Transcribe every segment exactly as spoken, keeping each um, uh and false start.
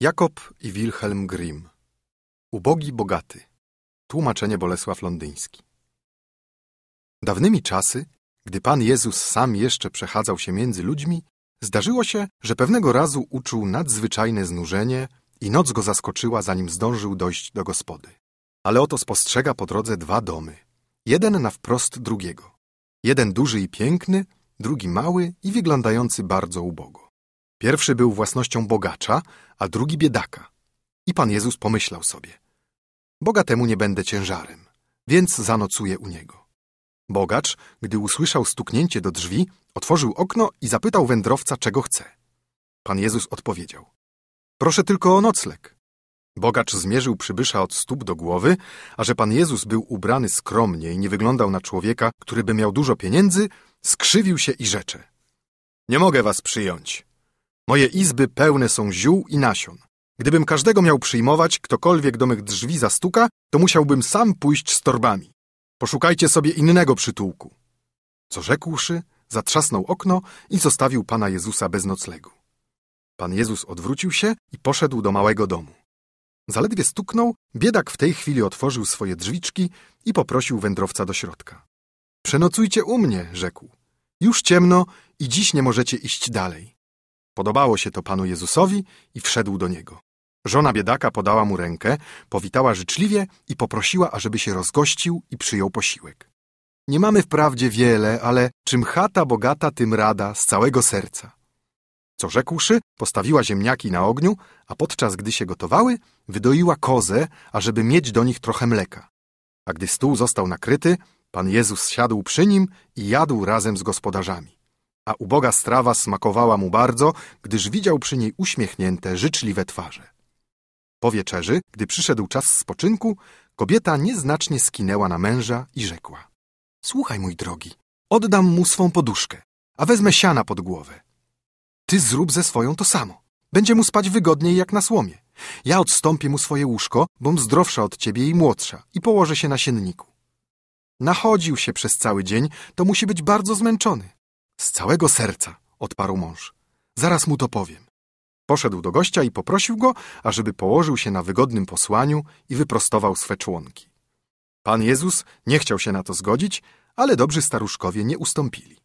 Jakob i Wilhelm Grimm. Ubogi bogaty. Tłumaczenie Bolesław Londyński. Dawnymi czasy, gdy Pan Jezus sam jeszcze przechadzał się między ludźmi, zdarzyło się, że pewnego razu uczuł nadzwyczajne znużenie i noc go zaskoczyła, zanim zdążył dojść do gospody. Ale oto spostrzega po drodze dwa domy. Jeden na wprost drugiego. Jeden duży i piękny, drugi mały i wyglądający bardzo ubogo. Pierwszy był własnością bogacza, a drugi biedaka. I Pan Jezus pomyślał sobie: bogatemu nie będę ciężarem, więc zanocuję u niego. Bogacz, gdy usłyszał stuknięcie do drzwi, otworzył okno i zapytał wędrowca, czego chce. Pan Jezus odpowiedział: proszę tylko o nocleg. Bogacz zmierzył przybysza od stóp do głowy, a że Pan Jezus był ubrany skromnie i nie wyglądał na człowieka, który by miał dużo pieniędzy, skrzywił się i rzecze: nie mogę was przyjąć. Moje izby pełne są ziół i nasion. Gdybym każdego miał przyjmować, ktokolwiek do mych drzwi zastuka, to musiałbym sam pójść z torbami. Poszukajcie sobie innego przytułku. Co rzekłszy, zatrzasnął okno i zostawił Pana Jezusa bez noclegu. Pan Jezus odwrócił się i poszedł do małego domu. Zaledwie stuknął, biedak w tej chwili otworzył swoje drzwiczki i poprosił wędrowca do środka. Przenocujcie u mnie, rzekł. Już ciemno i dziś nie możecie iść dalej. Podobało się to Panu Jezusowi i wszedł do niego. Żona biedaka podała mu rękę, powitała życzliwie i poprosiła, ażeby się rozgościł i przyjął posiłek. Nie mamy wprawdzie wiele, ale czym chata bogata, tym rada, z całego serca. Co rzekłszy, postawiła ziemniaki na ogniu, a podczas gdy się gotowały, wydoiła kozę, ażeby mieć do nich trochę mleka. A gdy stół został nakryty, Pan Jezus siadł przy nim i jadł razem z gospodarzami. A uboga strawa smakowała mu bardzo, gdyż widział przy niej uśmiechnięte, życzliwe twarze. Po wieczerzy, gdy przyszedł czas spoczynku, kobieta nieznacznie skinęła na męża i rzekła: słuchaj, mój drogi, oddam mu swą poduszkę, a wezmę siana pod głowę. Ty zrób ze swoją to samo. Będzie mu spać wygodniej jak na słomie. Ja odstąpię mu swoje łóżko, bom zdrowsza od ciebie i młodsza, i położę się na sienniku. Nachodził się przez cały dzień, to musi być bardzo zmęczony. Z całego serca, odparł mąż. Zaraz mu to powiem. Poszedł do gościa i poprosił go, ażeby położył się na wygodnym posłaniu i wyprostował swe członki. Pan Jezus nie chciał się na to zgodzić, ale dobrzy staruszkowie nie ustąpili.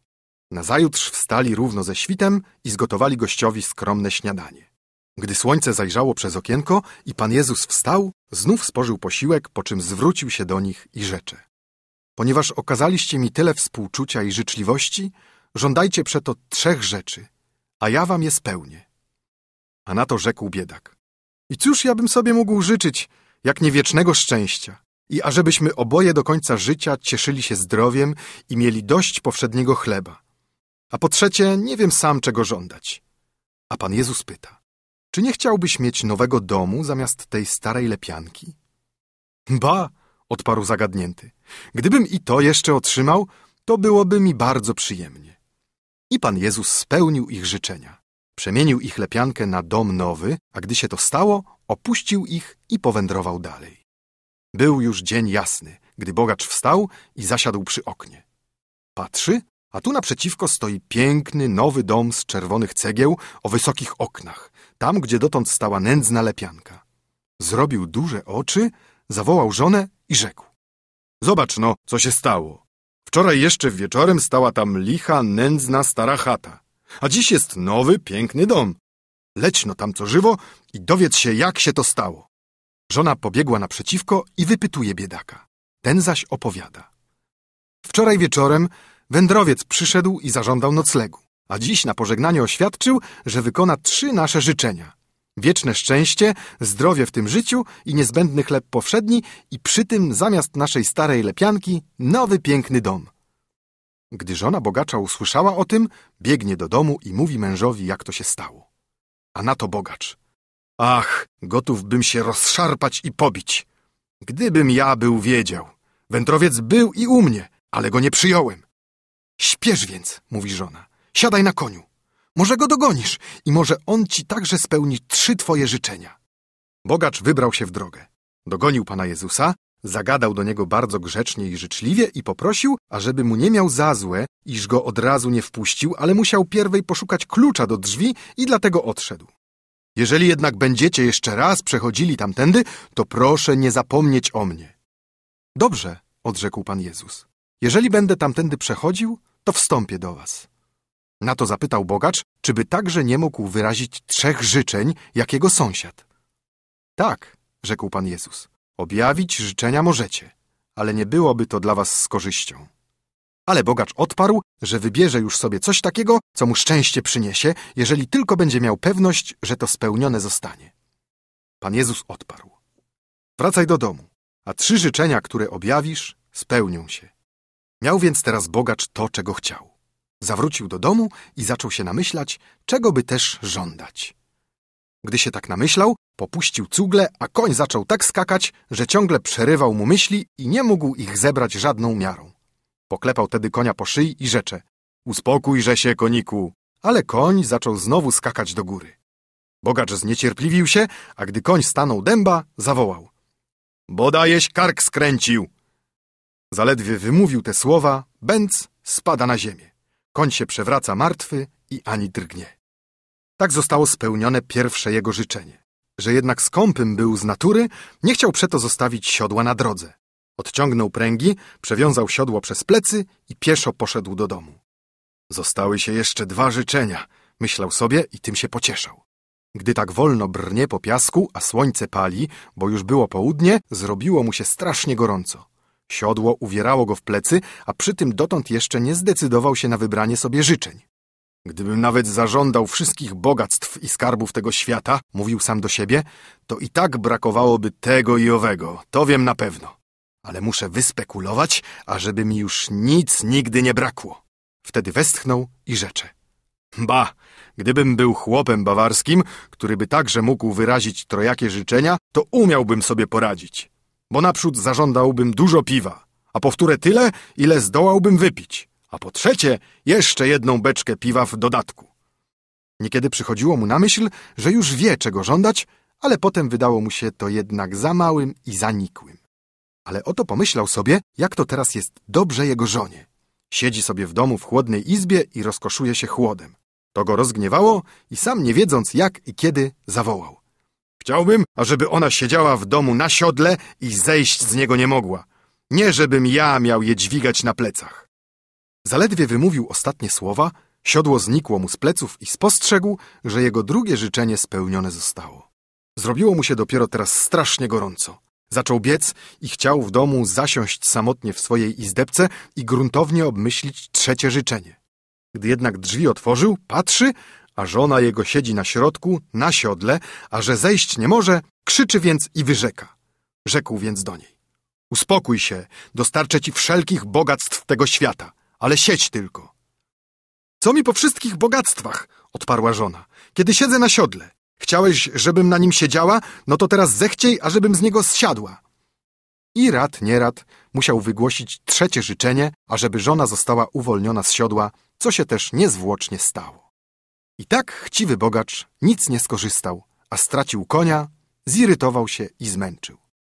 Nazajutrz wstali równo ze świtem i zgotowali gościowi skromne śniadanie. Gdy słońce zajrzało przez okienko i Pan Jezus wstał, znów spożył posiłek, po czym zwrócił się do nich i rzecze: ponieważ okazaliście mi tyle współczucia i życzliwości, żądajcie przeto trzech rzeczy, a ja wam je spełnię. A na to rzekł biedak: i cóż ja bym sobie mógł życzyć, jak nie wiecznego szczęścia, i ażebyśmy oboje do końca życia cieszyli się zdrowiem i mieli dość powszedniego chleba. A po trzecie, nie wiem sam, czego żądać. A Pan Jezus pyta: czy nie chciałbyś mieć nowego domu zamiast tej starej lepianki? Ba, odparł zagadnięty, gdybym i to jeszcze otrzymał, to byłoby mi bardzo przyjemnie. I Pan Jezus spełnił ich życzenia. Przemienił ich lepiankę na dom nowy, a gdy się to stało, opuścił ich i powędrował dalej. Był już dzień jasny, gdy bogacz wstał i zasiadł przy oknie. Patrzy, a tu naprzeciwko stoi piękny, nowy dom z czerwonych cegieł o wysokich oknach, tam gdzie dotąd stała nędzna lepianka. Zrobił duże oczy, zawołał żonę i rzekł: zobacz no, co się stało. Wczoraj jeszcze wieczorem stała tam licha, nędzna, stara chata, a dziś jest nowy, piękny dom. Leć no tam co żywo i dowiedz się, jak się to stało. Żona pobiegła naprzeciwko i wypytuje biedaka. Ten zaś opowiada: wczoraj wieczorem wędrowiec przyszedł i zażądał noclegu, a dziś na pożegnanie oświadczył, że wykona trzy nasze życzenia: wieczne szczęście, zdrowie w tym życiu i niezbędny chleb powszedni, i przy tym zamiast naszej starej lepianki nowy, piękny dom. Gdy żona bogacza usłyszała o tym, biegnie do domu i mówi mężowi, jak to się stało. A na to bogacz: ach, gotów bym się rozszarpać i pobić. Gdybym ja był wiedział. Wędrowiec był i u mnie, ale go nie przyjąłem. Śpiesz więc, mówi żona, siadaj na koniu. Może go dogonisz i może on ci także spełni trzy twoje życzenia. Bogacz wybrał się w drogę. Dogonił Pana Jezusa, zagadał do niego bardzo grzecznie i życzliwie i poprosił, ażeby mu nie miał za złe, iż go od razu nie wpuścił, ale musiał pierwej poszukać klucza do drzwi i dlatego odszedł. Jeżeli jednak będziecie jeszcze raz przechodzili tamtędy, to proszę nie zapomnieć o mnie. Dobrze, odrzekł Pan Jezus. Jeżeli będę tamtędy przechodził, to wstąpię do was. Na to zapytał bogacz, czy by także nie mógł wyrazić trzech życzeń, jak jego sąsiad. Tak, rzekł Pan Jezus, objawić życzenia możecie, ale nie byłoby to dla was z korzyścią. Ale bogacz odparł, że wybierze już sobie coś takiego, co mu szczęście przyniesie, jeżeli tylko będzie miał pewność, że to spełnione zostanie. Pan Jezus odparł. Wracaj do domu, a trzy życzenia, które objawisz, spełnią się. Miał więc teraz bogacz to, czego chciał. Zawrócił do domu i zaczął się namyślać, czego by też żądać. Gdy się tak namyślał, popuścił cugle, a koń zaczął tak skakać, że ciągle przerywał mu myśli i nie mógł ich zebrać żadną miarą. Poklepał tedy konia po szyi i rzecze – uspokójże się, koniku! Ale koń zaczął znowu skakać do góry. Bogacz zniecierpliwił się, a gdy koń stanął dęba, zawołał – bodajeś kark skręcił! Zaledwie wymówił te słowa, bęc spada na ziemię. Koń się przewraca martwy i ani drgnie. Tak zostało spełnione pierwsze jego życzenie. Że jednak skąpym był z natury, nie chciał przeto zostawić siodła na drodze. Odciągnął pręgi, przewiązał siodło przez plecy i pieszo poszedł do domu. Zostały się jeszcze dwa życzenia, myślał sobie i tym się pocieszał. Gdy tak wolno brnie po piasku, a słońce pali, bo już było południe, zrobiło mu się strasznie gorąco. Siodło uwierało go w plecy, a przy tym dotąd jeszcze nie zdecydował się na wybranie sobie życzeń. Gdybym nawet zażądał wszystkich bogactw i skarbów tego świata, mówił sam do siebie, to i tak brakowałoby tego i owego, to wiem na pewno. Ale muszę wyspekulować, ażeby mi już nic nigdy nie brakło. Wtedy westchnął i rzecze. Ba, gdybym był chłopem bawarskim, który by także mógł wyrazić trojakie życzenia, to umiałbym sobie poradzić. Bo naprzód zażądałbym dużo piwa, a powtórę tyle, ile zdołałbym wypić, a po trzecie jeszcze jedną beczkę piwa w dodatku. Niekiedy przychodziło mu na myśl, że już wie, czego żądać, ale potem wydało mu się to jednak za małym i zanikłym. Ale oto pomyślał sobie, jak to teraz jest dobrze jego żonie. Siedzi sobie w domu w chłodnej izbie i rozkoszuje się chłodem. To go rozgniewało i sam nie wiedząc jak i kiedy zawołał. Chciałbym, ażeby ona siedziała w domu na siodle i zejść z niego nie mogła. Nie żebym ja miał je dźwigać na plecach. Zaledwie wymówił ostatnie słowa, siodło znikło mu z pleców i spostrzegł, że jego drugie życzenie spełnione zostało. Zrobiło mu się dopiero teraz strasznie gorąco. Zaczął biec i chciał w domu zasiąść samotnie w swojej izdebce i gruntownie obmyślić trzecie życzenie. Gdy jednak drzwi otworzył, patrzy, a żona jego siedzi na środku, na siodle, a że zejść nie może, krzyczy więc i wyrzeka. Rzekł więc do niej. Uspokój się, dostarczę ci wszelkich bogactw tego świata, ale siedź tylko. Co mi po wszystkich bogactwach, odparła żona, kiedy siedzę na siodle. Chciałeś, żebym na nim siedziała, no to teraz zechciej, ażebym z niego zsiadła. I rad, nie rad, musiał wygłosić trzecie życzenie, ażeby żona została uwolniona z siodła, co się też niezwłocznie stało. I tak chciwy bogacz nic nie skorzystał, a stracił konia, zirytował się i zmęczył.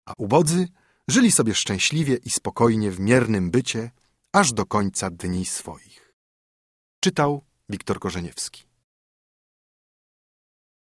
A ubodzy żyli sobie szczęśliwie i spokojnie w miernym bycie, aż do końca dni swoich. Czytał Wiktor Korzeniewski.